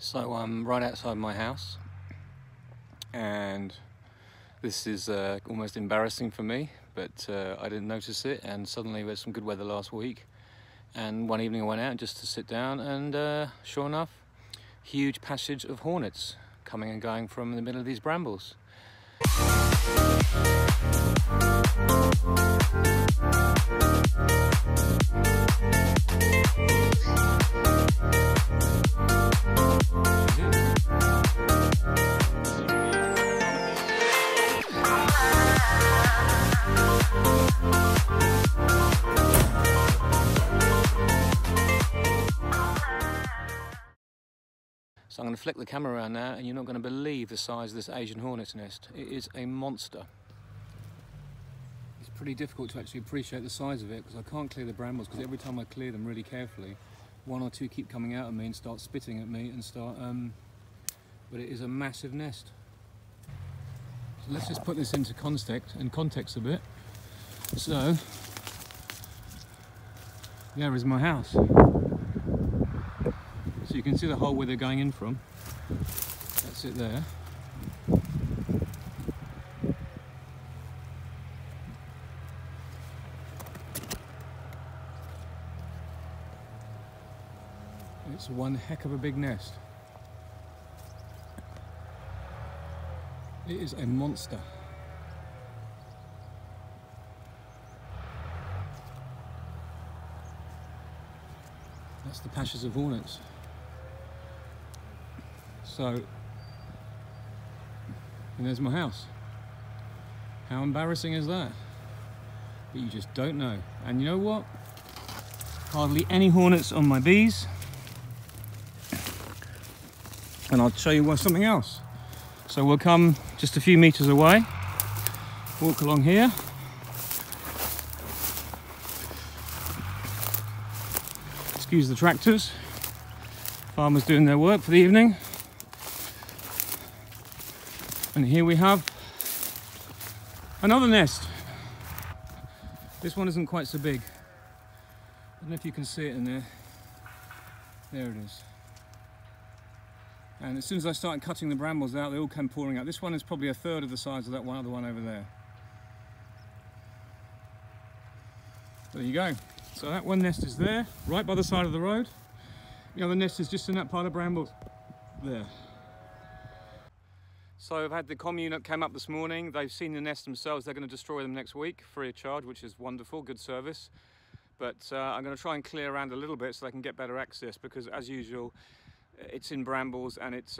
So I'm right outside my house, and this is almost embarrassing for me, but I didn't notice it, and suddenly we had some good weather last week, and one evening I went out just to sit down, and sure enough, huge passage of hornets coming and going from the middle of these brambles. So I'm going to flick the camera around now, and you're not going to believe the size of this Asian hornet's nest. It is a monster. It's pretty difficult to actually appreciate the size of it because I can't clear the brambles, because every time I clear them really carefully, one or two keep coming out at me and start spitting at me and start... But it is a massive nest. So let's just put this into context a bit. So there is my house. So you can see the hole where they're going in from. That's it there. It's one heck of a big nest. It is a monster. That's the patches of hornets. So, and there's my house. How embarrassing is that? But you just don't know. And you know what? Hardly any hornets on my bees. And I'll show you why something else. So we'll come just a few meters away, walk along here. Excuse the tractors. Farmers doing their work for the evening. And here we have another nest. This one isn't quite so big. I don't know if you can see it in there. There it is. And as soon as I started cutting the brambles out, they all came pouring out. This one is probably a third of the size of that one other one over there. There you go. So that one nest is there, right by the side of the road. The other nest is just in that pile of brambles there. So I've had the commune that came up this morning. They've seen the nests themselves. They're going to destroy them next week free of charge, which is wonderful, good service. But I'm going to try and clear around a little bit so they can get better access, because as usual, it's in brambles and it's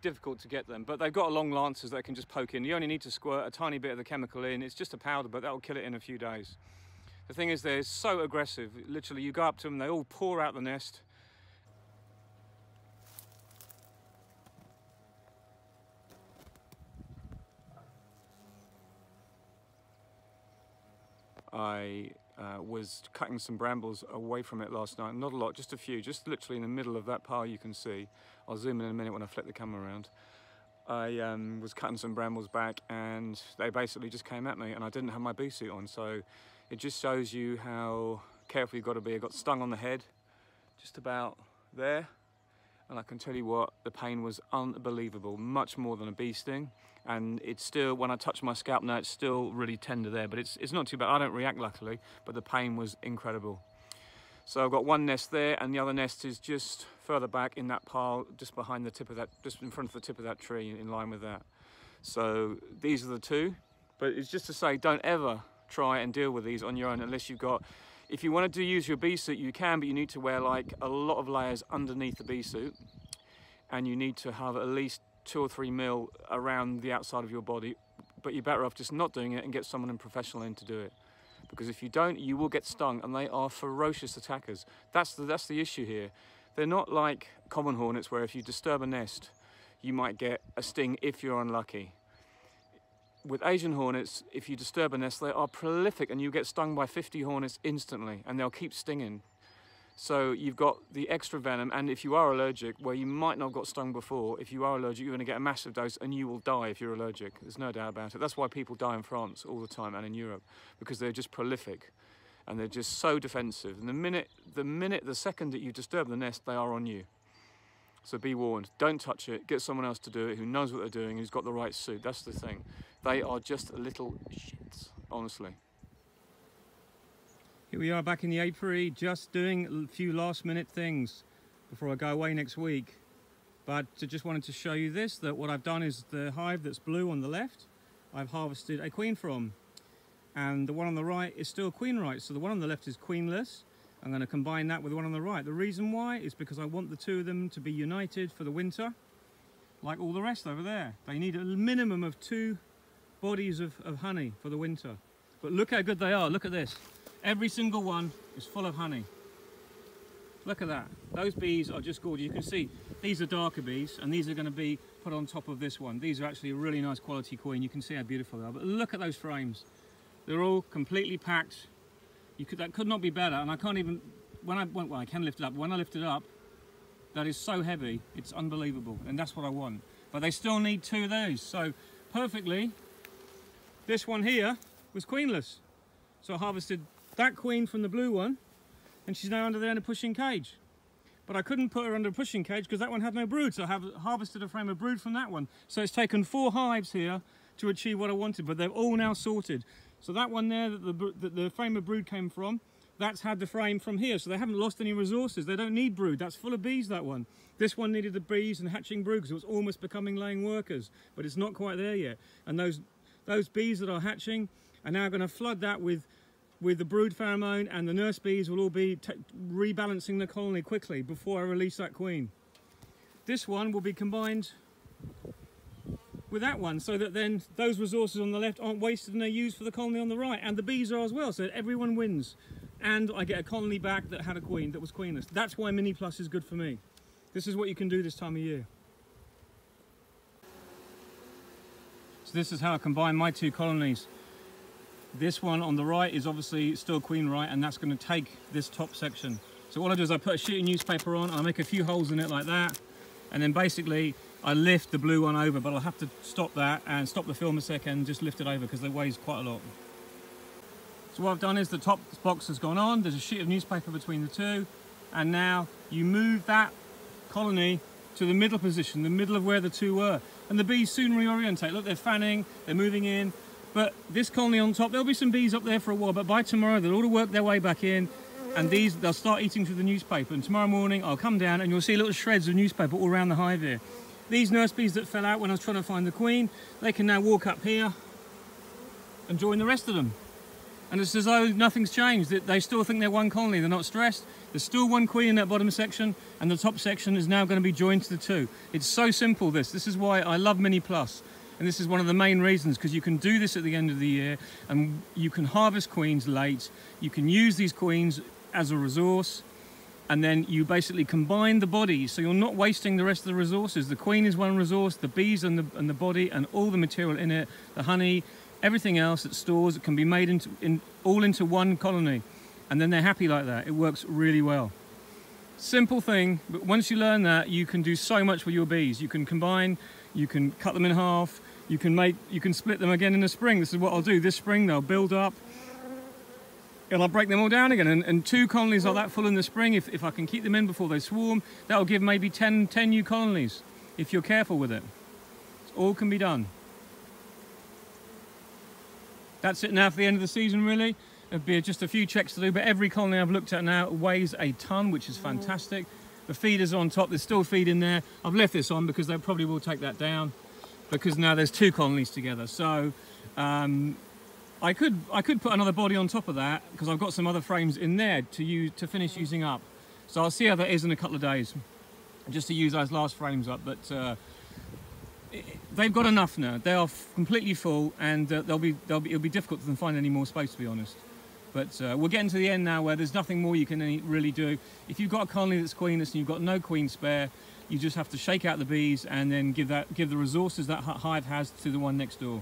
difficult to get them. But they've got long lancers that they can just poke in. You only need to squirt a tiny bit of the chemical in. It's just a powder, but that'll kill it in a few days. The thing is, they're so aggressive. Literally, you go up to them, they all pour out the nest. I was cutting some brambles away from it last night, not a lot, just a few, just literally in the middle of that pile you can see. I'll zoom in a minute when I flip the camera around. I was cutting some brambles back and they basically just came at me, and I didn't have my bee suit on, so it just shows you how careful you've got to be. I got stung on the head, just about there, and I can tell you what, the pain was unbelievable, much more than a bee sting. And it's still, when I touch my scalp now, it's still really tender there, but it's not too bad. I don't react, luckily, but the pain was incredible. So I've got one nest there, and the other nest is just further back in that pile, just behind the tip of that, just in front of the tip of that tree, in line with that. So these are the two, but it's just to say, don't ever try and deal with these on your own unless you've got, if you wanted to use your bee suit, you can, but you need to wear like a lot of layers underneath the bee suit, and you need to have at least 2 or 3 mil around the outside of your body, but you're better off just not doing it and get someone in professional in to do it. Because if you don't, you will get stung, and they are ferocious attackers. That's the issue here. They're not like common hornets where if you disturb a nest, you might get a sting if you're unlucky. With Asian hornets, if you disturb a nest, they are prolific, and you get stung by 50 hornets instantly, and they'll keep stinging. So you've got the extra venom, and if you are allergic, where you might not have got stung before, if you are allergic, you're going to get a massive dose, and you will die if you're allergic. There's no doubt about it. That's why people die in France all the time, and in Europe, because they're just prolific, and they're just so defensive. And the second that you disturb the nest, they are on you. So be warned, don't touch it, get someone else to do it who knows what they're doing, who's got the right suit. That's the thing. They are just little shits, honestly. Here we are back in the apiary, just doing a few last minute things before I go away next week. But I just wanted to show you this, that what I've done is the hive that's blue on the left, I've harvested a queen from. And the one on the right is still queen right, so the one on the left is queenless. I'm going to combine that with the one on the right. The reason why is because I want the two of them to be united for the winter, like all the rest over there. They need a minimum of two bodies of honey for the winter. But look how good they are, look at this. Every single one is full of honey. Look at that. Those bees are just gorgeous. You can see these are darker bees, and these are going to be put on top of this one. These are actually a really nice quality queen. You can see how beautiful they are. But look at those frames. They're all completely packed. That could not be better, and I can't even, well, I can lift it up. When I lift it up, that is so heavy, it's unbelievable, and that's what I want. But they still need two of those, so perfectly, this one here was queenless. So I harvested that queen from the blue one, and she's now under there in a pushing cage. But I couldn't put her under a pushing cage because that one had no brood, so I have harvested a frame of brood from that one. So it's taken four hives here to achieve what I wanted, but they're all now sorted. So that one there that the frame of brood came from, that's had the frame from here, so they haven't lost any resources. They don't need brood. That's full of bees, that one. This one needed the bees and hatching brood because it was almost becoming laying workers, but it's not quite there yet. And those bees that are hatching are now going to flood that with the brood pheromone, and the nurse bees will all be rebalancing the colony quickly before I release that queen. This one will be combined with that one, so that then those resources on the left aren't wasted and they're used for the colony on the right, and the bees are as well, so that everyone wins, and I get a colony back that had a queen that was queenless. That's why Mini Plus is good for me. This is what you can do this time of year. So this is how I combine my two colonies. This one on the right is obviously still queen right, and that's going to take this top section. So what I do is I put a sheet of newspaper on, I make a few holes in it like that, and then basically I lift the blue one over, but I'll have to stop that and stop the film a second and just lift it over because they weigh quite a lot. So what I've done is the top box has gone on, there's a sheet of newspaper between the two, and now you move that colony to the middle position, the middle of where the two were, and the bees soon reorientate. Look, they're fanning, they're moving in, but this colony on top, there'll be some bees up there for a while, but by tomorrow they'll all work their way back in, and they'll start eating through the newspaper, and tomorrow morning I'll come down and you'll see little shreds of newspaper all around the hive here. These nurse bees that fell out when I was trying to find the queen, they can now walk up here and join the rest of them. And it's as though nothing's changed. They still think they're one colony, they're not stressed. There's still one queen in that bottom section, and the top section is now going to be joined to the two. It's so simple, this. This is why I love Mini Plus. And this is one of the main reasons, because you can do this at the end of the year, and you can harvest queens late. You can use these queens as a resource. And then you basically combine the bodies, so you're not wasting the rest of the resources. The queen is one resource, the bees and the body and all the material in it, the honey, everything else that stores, it can be made all into one colony. And then they're happy like that. It works really well. Simple thing, but once you learn that, you can do so much with your bees. You can combine, you can cut them in half, you can split them again in the spring. This is what I'll do. This spring they'll build up, and I'll break them all down again, and two colonies like that full in the spring, if I can keep them in before they swarm, that'll give maybe 10 new colonies, if you're careful with it. All can be done. That's it now for the end of the season, really. There'll be just a few checks to do, but every colony I've looked at now weighs a ton, which is fantastic. The feeders are on top, there's still feed in there. I've left this on because they probably will take that down, because now there's two colonies together. So, I could put another body on top of that, because I've got some other frames in there to finish using up. So I'll see how that is in a couple of days, just to use those last frames up. But they've got enough now. They are completely full, and it'll be difficult to find any more space, to be honest. But we're getting to the end now where there's nothing more you can really do. If you've got a colony that's queenless and you've got no queen spare, you just have to shake out the bees and then give the resources that hive has to the one next door.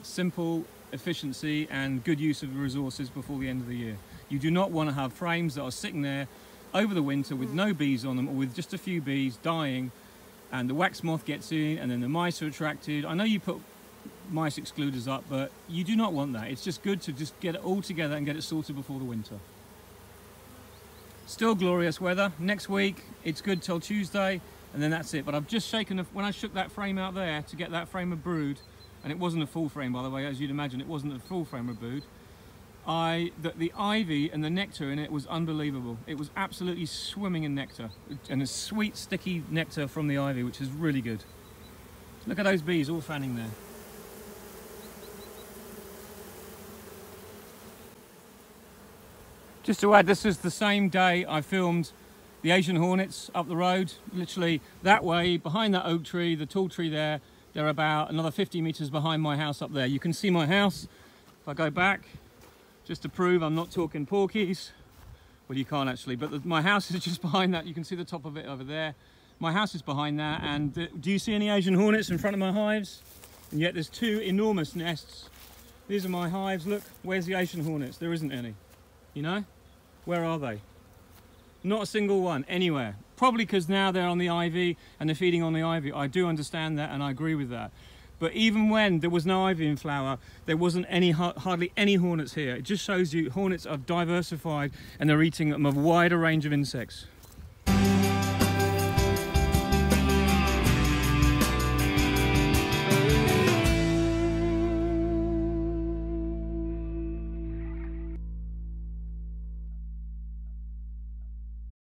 Simple efficiency and good use of resources before the end of the year. You do not want to have frames that are sitting there over the winter with no bees on them, or with just a few bees dying, and the wax moth gets in, and then the mice are attracted. I know you put mice excluders up, but you do not want that. It's just good to just get it all together and get it sorted before the winter. Still glorious weather. Next week it's good till Tuesday, and then that's it. But I've just shaken when I shook that frame out there to get that frame of brood, and it wasn't a full frame, by the way, as you'd imagine, it wasn't a full frame of brood. The ivy and the nectar in it was unbelievable. It was absolutely swimming in nectar, and a sweet sticky nectar from the ivy, which is really good. Look at those bees all fanning there. Just to add, this is the same day I filmed the Asian hornets up the road, literally that way, behind that oak tree, the tall tree there. They're about another 50 meters behind my house up there. You can see my house. If I go back, just to prove I'm not talking porkies, well, you can't actually, but my house is just behind that. You can see the top of it over there. My house is behind that, and do you see any Asian hornets in front of my hives? And yet there's two enormous nests. These are my hives. Look, where's the Asian hornets? There isn't any, you know? Where are they? Not a single one anywhere. Probably because now they're on the ivy and they're feeding on the ivy. I do understand that, and I agree with that. But even when there was no ivy in flower, there wasn't any, hardly any hornets here. It just shows you hornets are diversified, and they're eating a wider range of insects.